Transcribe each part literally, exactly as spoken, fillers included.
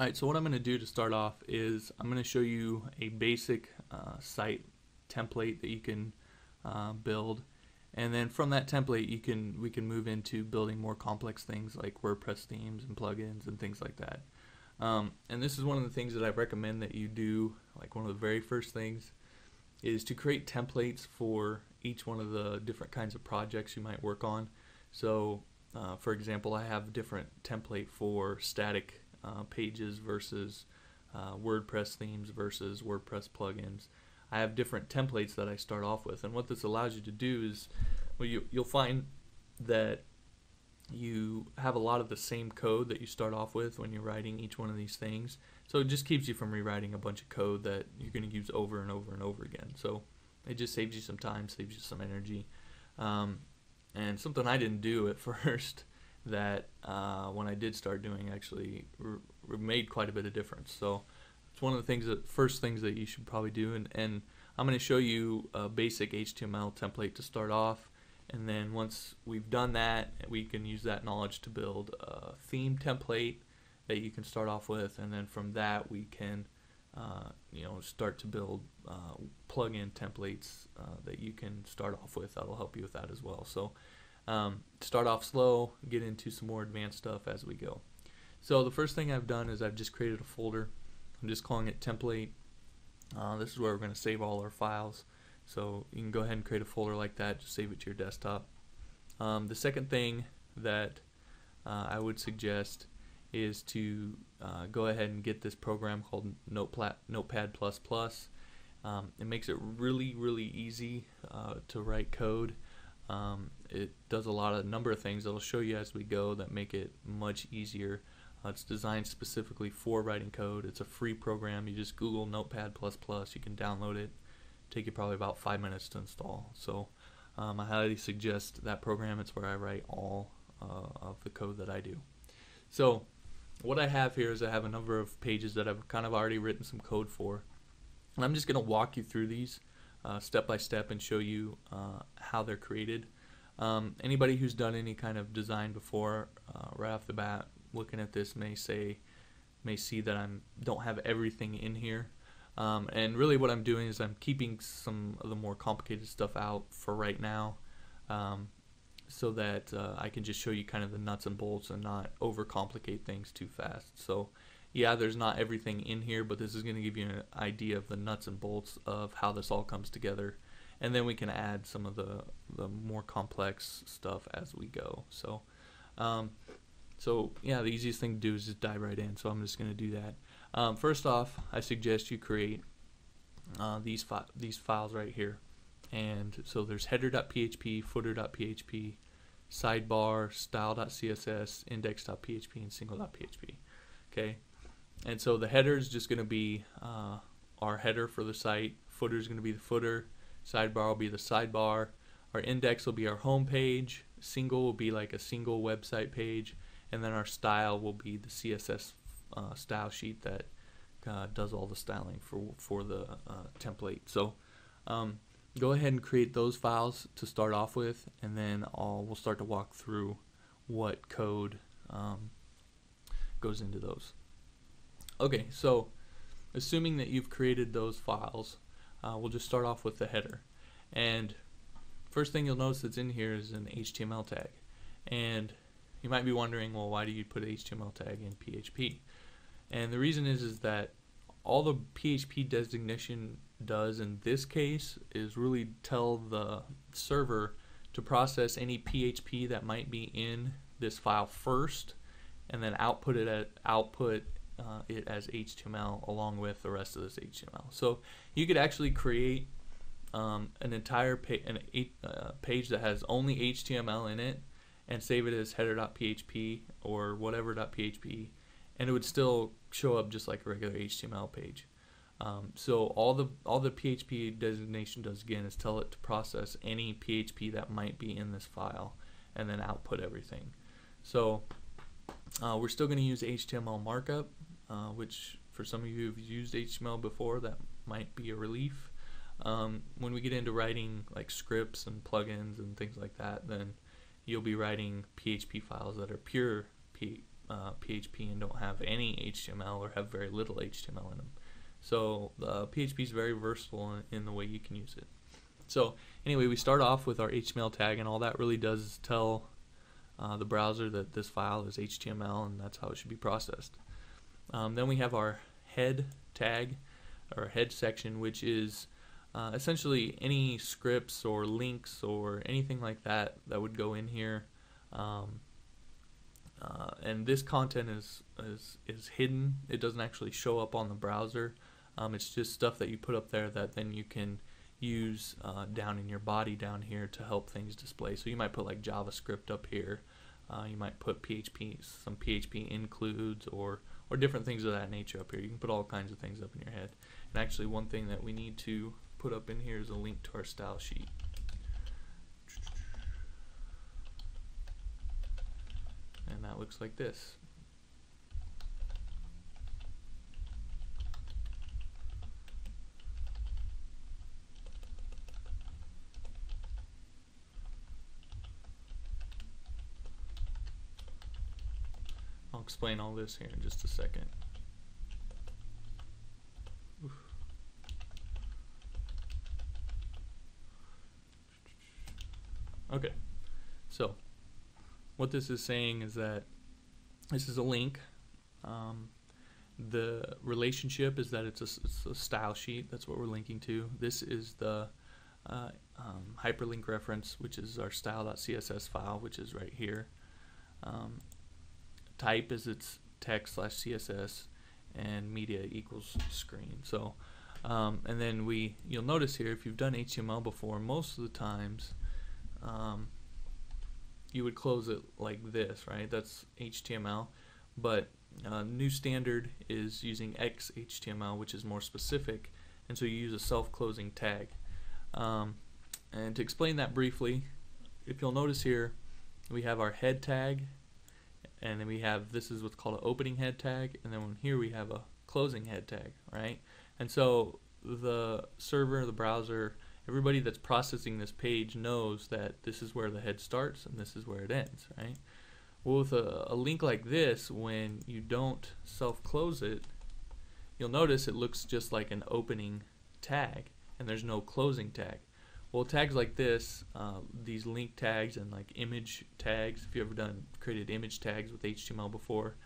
Alright, so what I'm going to do to start off is I'm going to show you a basic uh, site template that you can uh, build, and then from that template you can we can move into building more complex things like WordPress themes and plugins and things like that. Um, and this is one of the things that I recommend that you do, like one of the very first things, is to create templates for each one of the different kinds of projects you might work on. So uh, for example, I have a different template for static Uh, pages versus uh, WordPress themes versus WordPress plugins. I have different templates that I start off with, and what this allows you to do is, well, you, you'll find that you have a lot of the same code that you start off with when you're writing each one of these things, so it just keeps you from rewriting a bunch of code that you're going to use over and over and over again. So it just saves you some time, saves you some energy, um, and something I didn't do at first that uh, when I did start doing actually r made quite a bit of difference. So it's one of the things that first things that you should probably do, and, and I'm going to show you a basic H T M L template to start off, and then once we've done that we can use that knowledge to build a theme template that you can start off with, and then from that we can uh, you know, start to build uh, plugin templates uh, that you can start off with that'll help you with that as well. So Um, start off slow, get into some more advanced stuff as we go. So the first thing I've done is I've just created a folder. I'm just calling it template. Uh, this is where we're going to save all our files. So you can go ahead and create a folder like that, just save it to your desktop. Um, the second thing that uh, I would suggest is to uh, go ahead and get this program called Notepad plus plus. Um, it makes it really, really easy uh, to write code. Um, it does a lot of number of things that I'll show you as we go that make it much easier. Uh, it's designed specifically for writing code. It's a free program. You just Google Notepad plus plus. You can download it. Take you probably about five minutes to install. So um, I highly suggest that program. It's where I write all uh, of the code that I do. So what I have here is I have a number of pages that I've kind of already written some code for, and I'm just going to walk you through these Uh, step by step and show you uh, how they're created. Um, anybody who's done any kind of design before, uh, right off the bat, looking at this may say, may see that I'm don't have everything in here. Um, and really, what I'm doing is I'm keeping some of the more complicated stuff out for right now, um, so that uh, I can just show you kind of the nuts and bolts and not overcomplicate things too fast. So. Yeah, there's not everything in here, but this is going to give you an idea of the nuts and bolts of how this all comes together, and then we can add some of the, the more complex stuff as we go. So um, so yeah, the easiest thing to do is just dive right in, so I'm just going to do that. Um, first off, I suggest you create uh, these, fi these files right here. And so there's header dot P H P, footer dot P H P, sidebar, style dot C S S, index dot P H P, and single dot P H P. Okay. And so the header is just going to be uh, our header for the site, footer is going to be the footer, sidebar will be the sidebar, our index will be our home page, single will be like a single website page, and then our style will be the C S S uh, style sheet that uh, does all the styling for, for the uh, template. So um, go ahead and create those files to start off with, and then I'll, we'll start to walk through what code um, goes into those. Okay, so assuming that you've created those files, uh, we'll just start off with the header. And first thing you'll notice that's in here is an H T M L tag. And you might be wondering, well, why do you put an H T M L tag in P H P? And the reason is is that all the P H P designation does in this case is really tell the server to process any P H P that might be in this file first, and then output it at output Uh, it as H T M L along with the rest of this H T M L. So you could actually create um, an entire pa an eight, uh, page that has only H T M L in it and save it as header dot P H P or whatever dot P H P, and it would still show up just like a regular H T M L page. Um, so all the all the P H P designation does again is tell it to process any P H P that might be in this file and then output everything. So uh, we're still going to use H T M L markup, Uh, which for some of you who've used H T M L before, that might be a relief. Um, when we get into writing like scripts and plugins and things like that, then you'll be writing P H P files that are pure P uh, P H P and don't have any H T M L or have very little H T M L in them. So uh, P H P is very versatile in, in the way you can use it. So anyway, we start off with our H T M L tag, and all that really does is tell uh, the browser that this file is H T M L and that's how it should be processed. Um, then we have our head tag, or head section, which is uh, essentially any scripts or links or anything like that that would go in here. Um, uh, and this content is, is, is hidden. It doesn't actually show up on the browser. Um, it's just stuff that you put up there that then you can use uh, down in your body down here to help things display. So you might put like JavaScript up here. Uh, you might put P H P, some P H P includes, or or different things of that nature up here. You can put all kinds of things up in your head. And actually one thing that we need to put up in here is a link to our style sheet. And that looks like this. I'll explain all this here in just a second. Oof. Okay, so what this is saying is that this is a link. Um, the relationship is that it's a, it's a style sheet. That's what we're linking to. This is the uh, um, hyperlink reference, which is our style.css file, which is right here. Um, Type is its text slash C S S, and media equals screen. So, um, and then we, you'll notice here, if you've done H T M L before, most of the times um, you would close it like this, right? That's H T M L. But uh, new standard is using X H T M L, which is more specific, and so you use a self-closing tag. Um, and to explain that briefly, if you'll notice here, we have our head tag. And then we have, this is what's called an opening head tag, and then here we have a closing head tag, right? And so the server, the browser, everybody that's processing this page knows that this is where the head starts and this is where it ends, right? Well, with a, a link like this, when you don't self-close it, you'll notice it looks just like an opening tag, and there's no closing tag. Well, tags like this, uh, these link tags and like image tags, if you've ever done created image tags with H T M L before,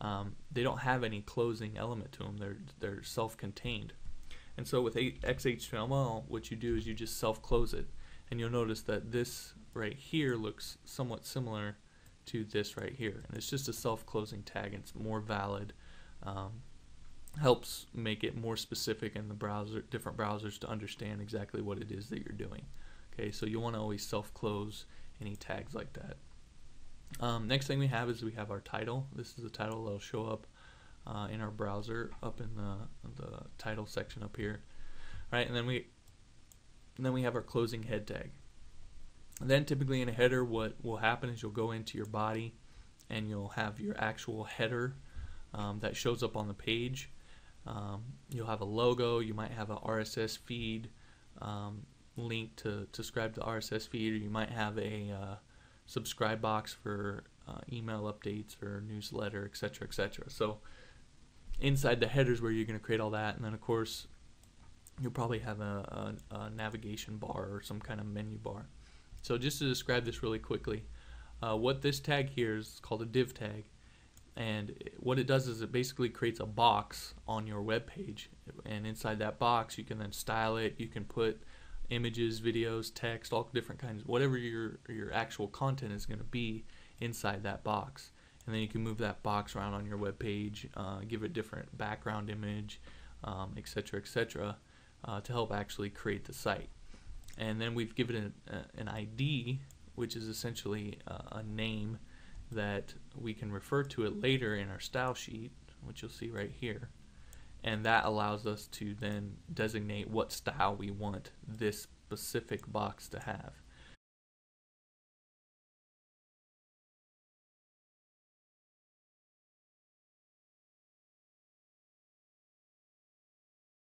um, they don't have any closing element to them. They're, they're self-contained. And so with X H T M L, what you do is you just self-close it. And you'll notice that this right here looks somewhat similar to this right here. And it's just a self-closing tag, and it's more valid. Um, helps make it more specific in the browser, different browsers, to understand exactly what it is that you're doing. Okay, so you want to always self-close any tags like that. Um, next thing we have is we have our title. This is the title that will show up uh, in our browser up in the, the title section up here. All right, and then we and then we have our closing head tag. And then typically in a header, what will happen is you'll go into your body and you'll have your actual header um, that shows up on the page. Um, you'll have a logo, you might have an R S S feed um, link to, to subscribe to the R S S feed, or you might have a uh, subscribe box for uh, email updates or newsletter, et cetera, et cetera. So inside the headers where you're going to create all that, and then of course you'll probably have a, a, a navigation bar or some kind of menu bar. So just to describe this really quickly, uh, what this tag here is called a div tag. And what it does is it basically creates a box on your web page, and inside that box you can then style it. You can put images, videos, text, all different kinds, whatever your your actual content is going to be inside that box. And then you can move that box around on your web page, uh, give it different background image, um, et cetera, et cetera, uh, to help actually create the site. And then we've given it an, an I D, which is essentially a, a name that we can refer to it later in our style sheet, which you'll see right here, and that allows us to then designate what style we want this specific box to have.